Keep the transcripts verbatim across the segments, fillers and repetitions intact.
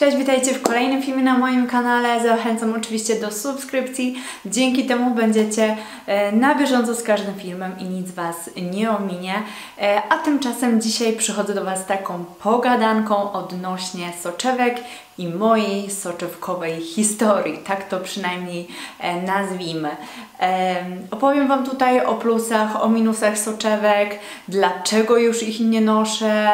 Cześć, witajcie w kolejnym filmie na moim kanale. Zachęcam oczywiście do subskrypcji. Dzięki temu będziecie na bieżąco z każdym filmem i nic Was nie ominie. A tymczasem dzisiaj przychodzę do Was taką pogadanką odnośnie soczewek i mojej soczewkowej historii. Tak to przynajmniej nazwijmy. Opowiem Wam tutaj o plusach, o minusach soczewek, dlaczego już ich nie noszę,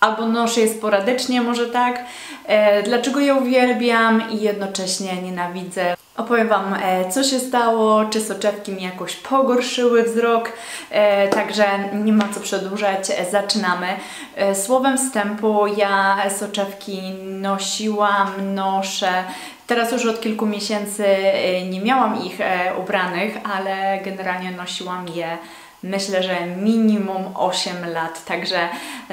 albo noszę je sporadycznie, może tak. E, dlaczego je uwielbiam i jednocześnie nienawidzę. Opowiem Wam, e, co się stało, czy soczewki mi jakoś pogorszyły wzrok. E, także nie ma co przedłużać, e, zaczynamy. E, słowem wstępu, ja soczewki nosiłam, noszę. Teraz już od kilku miesięcy nie miałam ich e, ubranych, ale generalnie nosiłam je. Myślę, że minimum osiem lat, także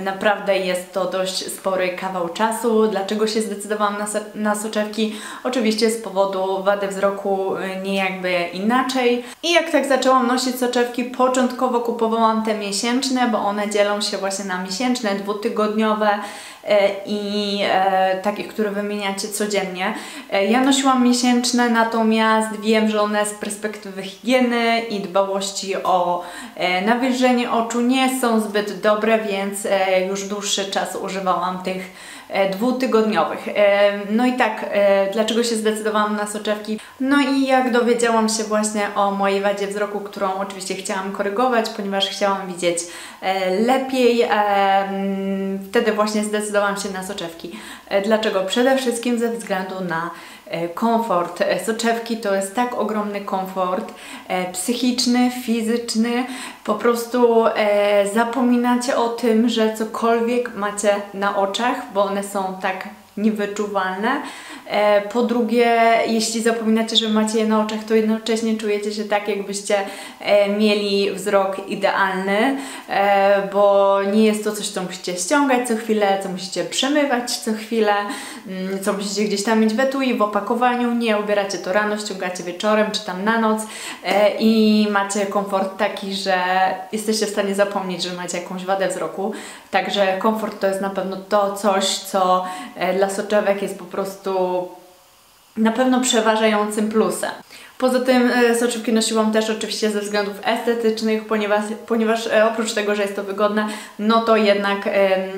naprawdę jest to dość spory kawał czasu. Dlaczego się zdecydowałam na, so na soczewki? Oczywiście z powodu wady wzroku, nie jakby inaczej. I jak tak zaczęłam nosić soczewki, początkowo kupowałam te miesięczne, bo one dzielą się właśnie na miesięczne, dwutygodniowe i e, takich, które wymieniacie codziennie. E, ja nosiłam miesięczne, natomiast wiem, że one z perspektywy higieny i dbałości o e, nawilżenie oczu nie są zbyt dobre, więc e, już dłuższy czas używałam tych e, dwutygodniowych. E, no i tak, e, dlaczego się zdecydowałam na soczewki? No i jak dowiedziałam się właśnie o mojej wadzie wzroku, którą oczywiście chciałam korygować, ponieważ chciałam widzieć e, lepiej, e, wtedy właśnie zdecydowałam Zdecydowałam się na soczewki. Dlaczego? Przede wszystkim ze względu na komfort. Soczewki to jest tak ogromny komfort psychiczny, fizyczny. Po prostu zapominacie o tym, że cokolwiek macie na oczach, bo one są tak niewyczuwalne. Po drugie, jeśli zapominacie, że macie je na oczach, to jednocześnie czujecie się tak, jakbyście mieli wzrok idealny, bo nie jest to coś, co musicie ściągać co chwilę, co musicie przemywać co chwilę, co musicie gdzieś tam mieć w etui, w opakowaniu. Nie, ubieracie to rano, ściągacie wieczorem czy tam na noc i macie komfort taki, że jesteście w stanie zapomnieć, że macie jakąś wadę wzroku. Także komfort to jest na pewno to coś, co dla soczewek jest po prostu na pewno przeważającym plusem. Poza tym soczewki nosiłam też oczywiście ze względów estetycznych, ponieważ, ponieważ oprócz tego, że jest to wygodne, no to jednak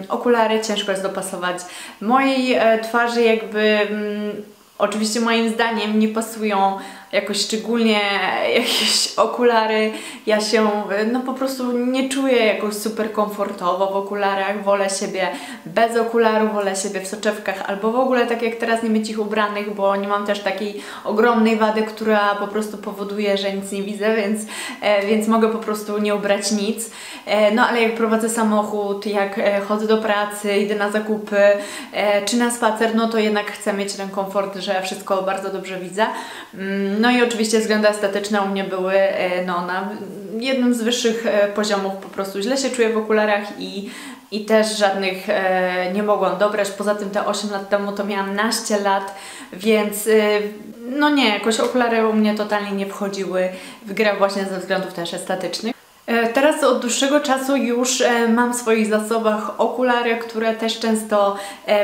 okulary ciężko jest dopasować mojej twarzy, jakby oczywiście moim zdaniem nie pasują jakoś szczególnie jakieś okulary. Ja się no po prostu nie czuję jakoś super komfortowo w okularach, wolę siebie bez okularów, wolę siebie w soczewkach albo w ogóle tak jak teraz nie mieć ich ubranych, bo nie mam też takiej ogromnej wady, która po prostu powoduje, że nic nie widzę, więc, e, więc mogę po prostu nie ubrać nic. E, no ale jak prowadzę samochód, jak e, chodzę do pracy, idę na zakupy e, czy na spacer, no to jednak chcę mieć ten komfort, że wszystko bardzo dobrze widzę. Mm, No i oczywiście względy estetyczne u mnie były no, na jednym z wyższych poziomów, po prostu źle się czuję w okularach i, i też żadnych e, nie mogłam dobrać. Poza tym te osiem lat temu to miałam naście lat, więc e, no nie, jakoś okulary u mnie totalnie nie wchodziły w grę właśnie ze względów też estetycznych. Teraz od dłuższego czasu już mam w swoich zasobach okulary, które też często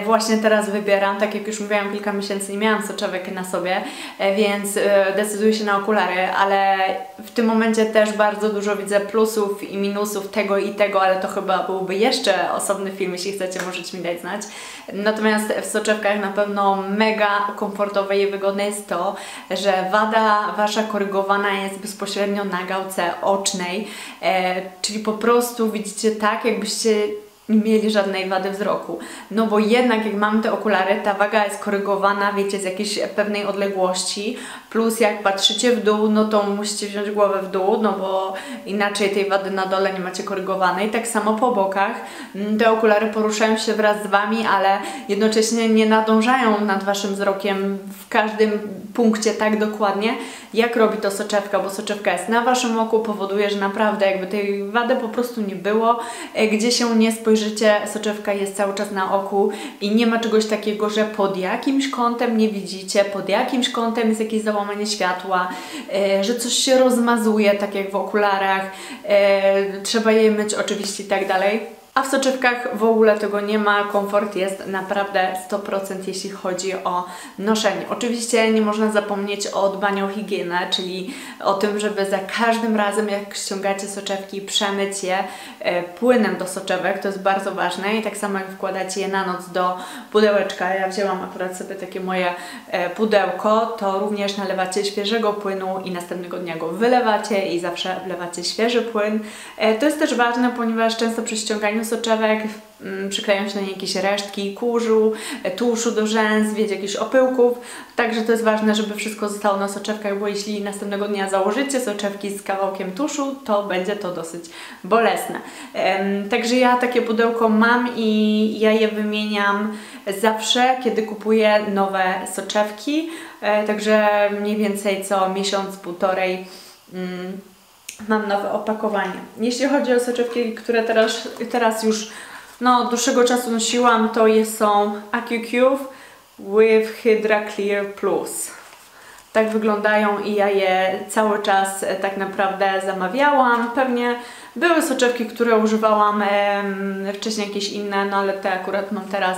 właśnie teraz wybieram. Tak jak już mówiłam, kilka miesięcy nie miałam soczewek na sobie, więc decyduję się na okulary, ale w tym momencie też bardzo dużo widzę plusów i minusów tego i tego, ale to chyba byłby jeszcze osobny film, jeśli chcecie, możecie mi dać znać. Natomiast w soczewkach na pewno mega komfortowe i wygodne jest to, że wada Wasza korygowana jest bezpośrednio na gałce ocznej. E, czyli po prostu widzicie tak, jakbyście nie mieli żadnej wady wzroku. No bo jednak jak mamy te okulary, ta waga jest korygowana, wiecie, z jakiejś pewnej odległości, plus jak patrzycie w dół, no to musicie wziąć głowę w dół, no bo inaczej tej wady na dole nie macie korygowanej. Tak samo po bokach, te okulary poruszają się wraz z Wami, ale jednocześnie nie nadążają nad Waszym wzrokiem w każdym punkcie tak dokładnie, jak robi to soczewka, bo soczewka jest na Waszym oku, powoduje, że naprawdę jakby tej wady po prostu nie było, gdzie się nie spojrzycie, życie, soczewka jest cały czas na oku i nie ma czegoś takiego, że pod jakimś kątem nie widzicie, pod jakimś kątem jest jakieś załamanie światła, e, że coś się rozmazuje, tak jak w okularach, e, trzeba je myć oczywiście i tak dalej. A w soczewkach w ogóle tego nie ma, komfort jest naprawdę sto procent, jeśli chodzi o noszenie. Oczywiście nie można zapomnieć o dbaniu o higienę, czyli o tym, żeby za każdym razem, jak ściągacie soczewki, przemyć je płynem do soczewek, to jest bardzo ważne, i tak samo jak wkładacie je na noc do pudełeczka, ja wzięłam akurat sobie takie moje pudełko, to również nalewacie świeżego płynu i następnego dnia go wylewacie i zawsze wlewacie świeży płyn. To jest też ważne, ponieważ często przy ściąganiu soczewek przyklejają się na nie jakieś resztki kurzu, tuszu do rzęs, wiecie, jakichś opyłków, także to jest ważne, żeby wszystko zostało na soczewkach, bo jeśli następnego dnia założycie soczewki z kawałkiem tuszu, to będzie to dosyć bolesne. Także ja takie pudełko mam i ja je wymieniam zawsze, kiedy kupuję nowe soczewki, także mniej więcej co miesiąc, półtorej mam nowe opakowanie. Jeśli chodzi o soczewki, które teraz, teraz już no, od dłuższego czasu nosiłam, to je są AccuCube with Hydra Clear Plus. Tak wyglądają i ja je cały czas tak naprawdę zamawiałam. Pewnie były soczewki, które używałam e, wcześniej jakieś inne, no ale te akurat mam teraz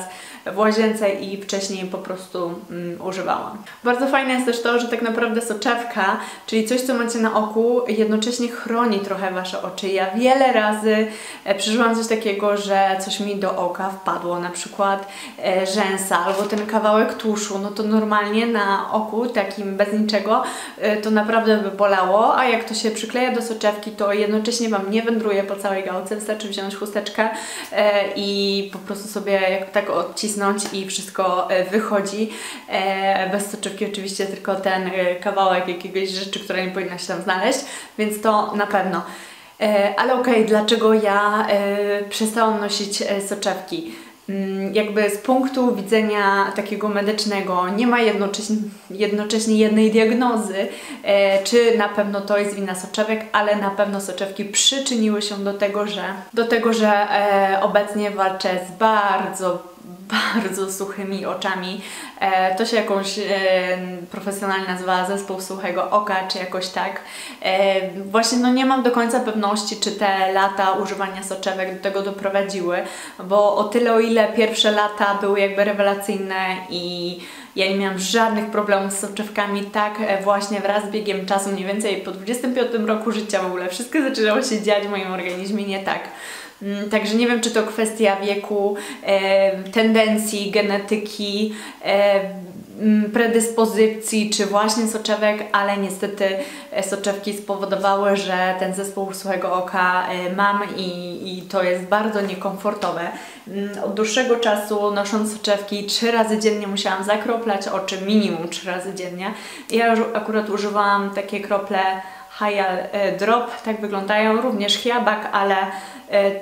w łazience i wcześniej po prostu mm, używałam. Bardzo fajne jest też to, że tak naprawdę soczewka, czyli coś, co macie na oku, jednocześnie chroni trochę wasze oczy. Ja wiele razy e, przeżyłam coś takiego, że coś mi do oka wpadło, na przykład e, rzęsa albo ten kawałek tuszu, no to normalnie na oku takim bez niczego e, to naprawdę by bolało, a jak to się przykleja do soczewki, to jednocześnie wam nie wędruje po całej gałce, wystarczy wziąć chusteczkę e, i po prostu sobie jak tak odcisnąć i wszystko e, wychodzi. E, bez soczewki oczywiście tylko ten e, kawałek jakiegoś rzeczy, która nie powinna się tam znaleźć, więc to na pewno. E, ale okej, okay, dlaczego ja e, przestałam nosić e, soczewki? Jakby z punktu widzenia takiego medycznego nie ma jednocześnie, jednocześnie jednej diagnozy, e, czy na pewno to jest wina soczewek, ale na pewno soczewki przyczyniły się do tego, że, do tego, że e, obecnie walczę z bardzo bardzo suchymi oczami. E, to się jakąś e, profesjonalnie nazywa zespół suchego oka, czy jakoś tak. E, właśnie no nie mam do końca pewności, czy te lata używania soczewek do tego doprowadziły, bo o tyle, o ile pierwsze lata były jakby rewelacyjne i ja nie miałam żadnych problemów z soczewkami, tak właśnie wraz z biegiem czasu, mniej więcej po dwudziestym piątym roku życia w ogóle wszystko zaczynało się dziać w moim organizmie nie tak. Także nie wiem, czy to kwestia wieku, e, tendencji, genetyki, e, predyspozycji, czy właśnie soczewek, ale niestety soczewki spowodowały, że ten zespół suchego oka mam i, i to jest bardzo niekomfortowe. Od dłuższego czasu, nosząc soczewki, trzy razy dziennie musiałam zakroplać oczy, minimum trzy razy dziennie. Ja już akurat używałam takie krople Ayal Drop, tak wyglądają, również Hiabak, ale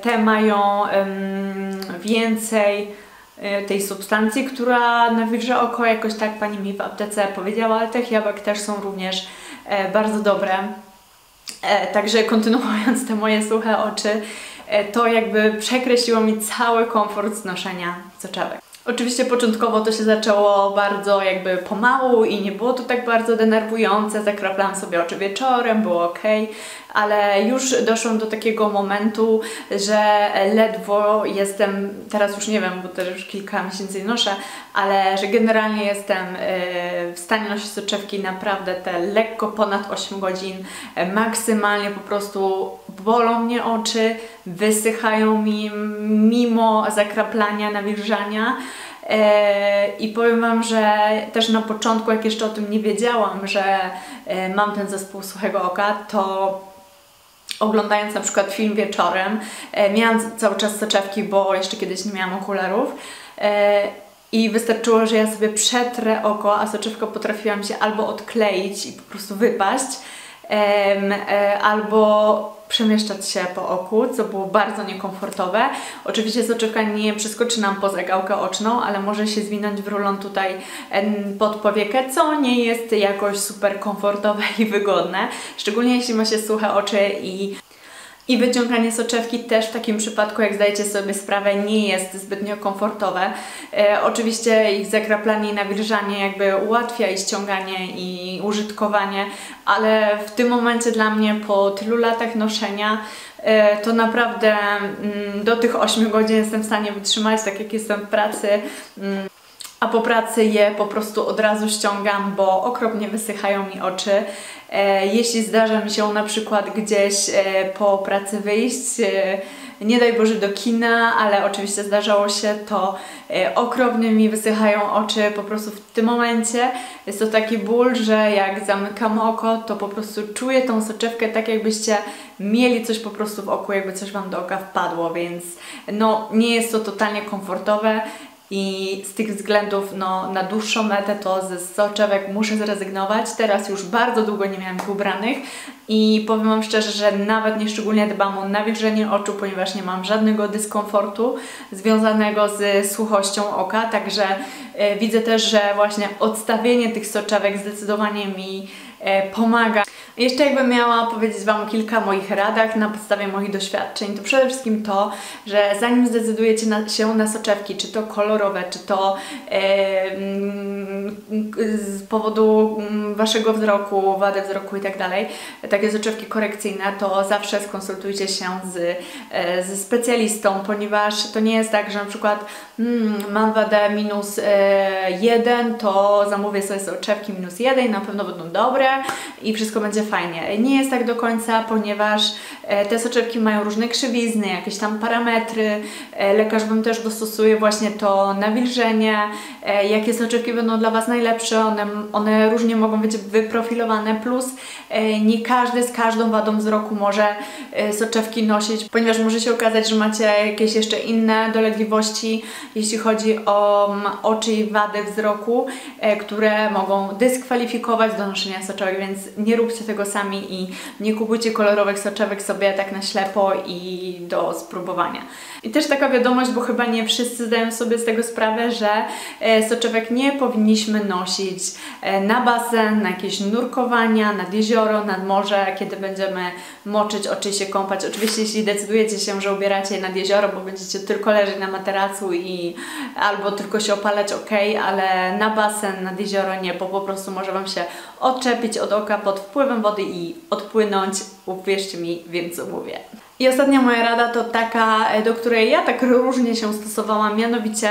te mają więcej tej substancji, która nawilża oko, jakoś tak pani mi w aptece powiedziała, ale te Hiabak też są również bardzo dobre. Także kontynuując te moje suche oczy, to jakby przekreśliło mi cały komfort z noszenia soczewek. Oczywiście początkowo to się zaczęło bardzo jakby pomału i nie było to tak bardzo denerwujące, zakraplałam sobie oczy wieczorem, było ok, ale już doszłam do takiego momentu, że ledwo jestem, teraz już nie wiem, bo też już kilka miesięcy noszę, ale że generalnie jestem w stanie nosić soczewki naprawdę te lekko ponad osiem godzin, maksymalnie po prostu bolą mnie oczy, wysychają mi mimo zakraplania, nawilżania. I powiem wam, że też na początku, jak jeszcze o tym nie wiedziałam, że mam ten zespół suchego oka, to oglądając na przykład film wieczorem, miałam cały czas soczewki, bo jeszcze kiedyś nie miałam okularów. I wystarczyło, że ja sobie przetrę oko, a soczewka potrafiła mi się albo odkleić i po prostu wypaść, albo przemieszczać się po oku, co było bardzo niekomfortowe. Oczywiście soczewka nie przeskoczy nam poza gałkę oczną, ale może się zwinąć w rulon tutaj pod powiekę, co nie jest jakoś super komfortowe i wygodne, szczególnie jeśli ma się suche oczy i I wyciąganie soczewki też w takim przypadku, jak zdajecie sobie sprawę, nie jest zbytnio komfortowe. E, oczywiście ich zakraplanie i nawilżanie jakby ułatwia i ściąganie i użytkowanie, ale w tym momencie dla mnie po tylu latach noszenia e, to naprawdę mm, do tych ośmiu godzin jestem w stanie wytrzymać, tak jak jestem w pracy. Mm. A po pracy je po prostu od razu ściągam, bo okropnie wysychają mi oczy. E, jeśli zdarza mi się na przykład gdzieś e, po pracy wyjść, e, nie daj Boże do kina, ale oczywiście zdarzało się, to e, okropnie mi wysychają oczy. Po prostu w tym momencie jest to taki ból, że jak zamykam oko, to po prostu czuję tą soczewkę, tak jakbyście mieli coś po prostu w oku, jakby coś Wam do oka wpadło, więc no nie jest to totalnie komfortowe. I z tych względów no, na dłuższą metę to ze soczewek muszę zrezygnować. Teraz już bardzo długo nie miałam ich ubranych i powiem Wam szczerze, że nawet nie szczególnie dbam o nawilżenie oczu, ponieważ nie mam żadnego dyskomfortu związanego z suchością oka. Także e, widzę też, że właśnie odstawienie tych soczewek zdecydowanie mi e, pomaga. Jeszcze jakbym miała powiedzieć Wam kilka moich radach na podstawie moich doświadczeń, to przede wszystkim to, że zanim zdecydujecie na, się na soczewki, czy to kolorowe, czy to e, z powodu Waszego wzroku, wady wzroku i tak dalej, takie soczewki korekcyjne, to zawsze skonsultujcie się z, e, ze specjalistą, ponieważ to nie jest tak, że na przykład mm, mam wadę minus e, jeden, to zamówię sobie soczewki minus jeden i na pewno będą dobre i wszystko będzie fajnie. Nie jest tak do końca, ponieważ te soczewki mają różne krzywizny, jakieś tam parametry. Lekarz Wam też dostosuje właśnie to nawilżenie, jakie soczewki będą dla Was najlepsze. One, one różnie mogą być wyprofilowane, plus nie każdy z każdą wadą wzroku może soczewki nosić, ponieważ może się okazać, że macie jakieś jeszcze inne dolegliwości, jeśli chodzi o oczy i wady wzroku, które mogą dyskwalifikować do noszenia soczewek, więc nie róbcie tego sami i nie kupujcie kolorowych soczewek sobie tak na ślepo i do spróbowania. I też taka wiadomość, bo chyba nie wszyscy zdają sobie z tego sprawę, że soczewek nie powinniśmy nosić na basen, na jakieś nurkowania, nad jezioro, nad morze, kiedy będziemy moczyć oczy, się kąpać. Oczywiście jeśli decydujecie się, że ubieracie je nad jezioro, bo będziecie tylko leżeć na materacu i albo tylko się opalać, ok, ale na basen, nad jezioro nie, bo po prostu może Wam się odczepić od oka pod wpływem wody i odpłynąć. Uwierzcie mi, wiem co mówię. I ostatnia moja rada to taka, do której ja tak różnie się stosowałam, mianowicie,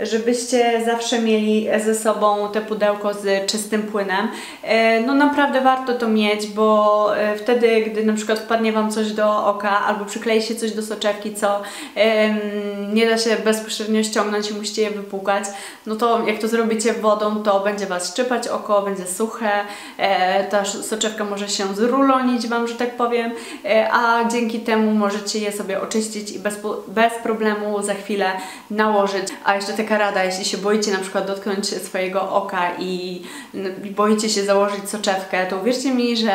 żebyście zawsze mieli ze sobą te pudełko z czystym płynem. No naprawdę warto to mieć, bo wtedy, gdy na przykład wpadnie Wam coś do oka albo przyklei się coś do soczewki, co nie da się bezpośrednio ściągnąć i musicie je wypłukać, no to jak to zrobicie wodą, to będzie Was szczypać oko, będzie suche, ta soczewka może się zrulonić Wam, że tak powiem, a dzięki temu możecie je sobie oczyścić i bez, bez problemu za chwilę nałożyć. A jeszcze taka rada, jeśli się boicie na przykład dotknąć swojego oka i boicie się założyć soczewkę, to uwierzcie mi, że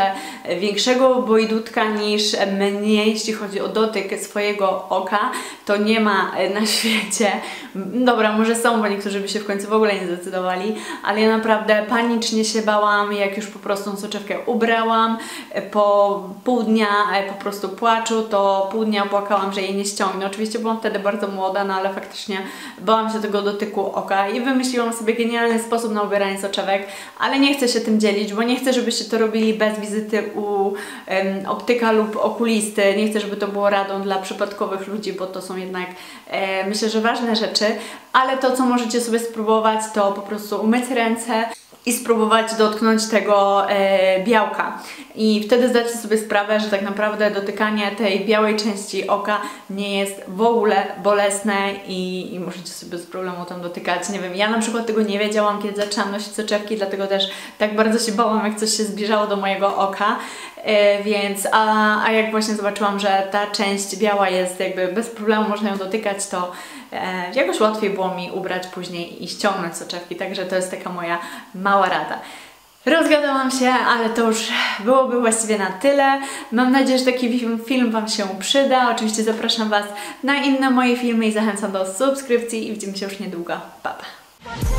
większego bojdutka niż mnie, jeśli chodzi o dotyk swojego oka, to nie ma na świecie. Dobra, może są, bo niektórzy by się w końcu w ogóle nie zdecydowali, ale ja naprawdę panicznie się bałam, jak już po prostu soczewkę ubrałam. Po pół dnia po prostu płaczu, to to pół dnia płakałam, że jej nie ściągnę. Oczywiście byłam wtedy bardzo młoda, no ale faktycznie bałam się tego dotyku oka i wymyśliłam sobie genialny sposób na ubieranie soczewek, ale nie chcę się tym dzielić, bo nie chcę, żebyście to robili bez wizyty u um, optyka lub okulisty. Nie chcę, żeby to było radą dla przypadkowych ludzi, bo to są jednak e, myślę, że ważne rzeczy, ale to, co możecie sobie spróbować, to po prostu umyć ręce i spróbować dotknąć tego e, białka. I wtedy zdacie sobie sprawę, że tak naprawdę dotykanie tej białej części oka nie jest w ogóle bolesne i, i możecie sobie z problemu tam dotykać. Nie wiem, ja na przykład tego nie wiedziałam, kiedy zaczęłam nosić soczewki, dlatego też tak bardzo się bałam, jak coś się zbliżało do mojego oka. E, więc, a, a jak właśnie zobaczyłam, że ta część biała jest jakby bez problemu, można ją dotykać, to e, jakoś łatwiej było mi ubrać później i ściągnąć soczewki. Także to jest taka moja mała rada. Rozgadałam się, ale to już byłoby właściwie na tyle. Mam nadzieję, że taki film, film Wam się przyda. Oczywiście zapraszam Was na inne moje filmy i zachęcam do subskrypcji i widzimy się już niedługo. Pa, pa.